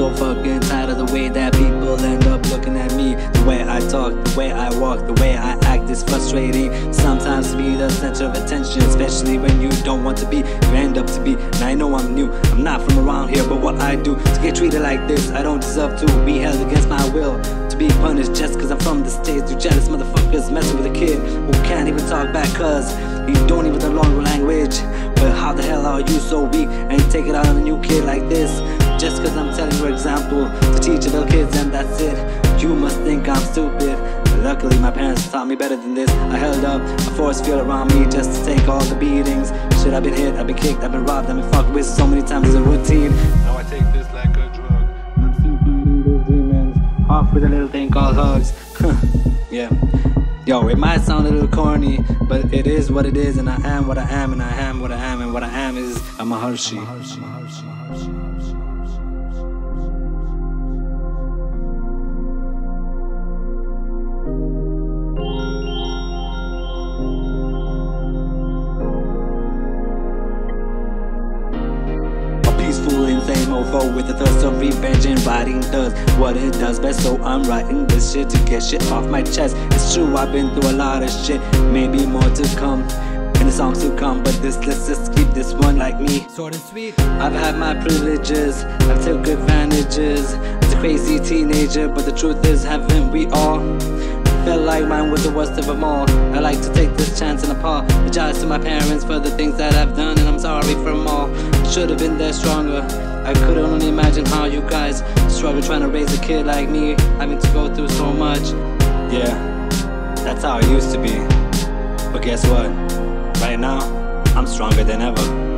so fucking tired of the way that people end up looking at me. The way I talk, the way I walk, the way I act is frustrating. Sometimes to be the center of attention, especially when you don't want to be, you end up to be. And I know I'm new, I'm not from around here, but what I do to get treated like this, I don't deserve to be held against my will, to be punished just cause I'm from the States. You jealous motherfuckers messing with a kid who can't even talk back cause you don't even belong to language. But how the hell are you so weak and you take it out on a new kid like this? Just cause I'm telling you an example to teach little kids and that's it. You must think I'm stupid. Luckily my parents taught me better than this. I held up a force field around me just to take all the beatings. Shit, I've been hit, I've been kicked, I've been robbed, I've been fucked with so many times as a routine. Now I take this like a drug. I'm still fighting those demons, off with a little thing called hugs. Yeah. Yo, it might sound a little corny, but it is what it is, and I am what I am, and I am what I am, and what I am is a Maharshi. Insane mofo with a thirst of revenge, and writing does what it does best, so I'm writing this shit to get shit off my chest. It's true, I've been through a lot of shit, maybe more to come in the songs to come, but this, let's just keep this one like me short and sweet. I've had my privileges, I've took advantages as a crazy teenager, but the truth is, haven't we all? Felt like mine was the worst of them all. I like to take this chance and apologize to my parents for the things that I've done, and I'm sorry for them all. Should have been there stronger. I could only imagine how you guys struggle trying to raise a kid like me, having to go through so much. Yeah, that's how it used to be. But guess what? Right now, I'm stronger than ever.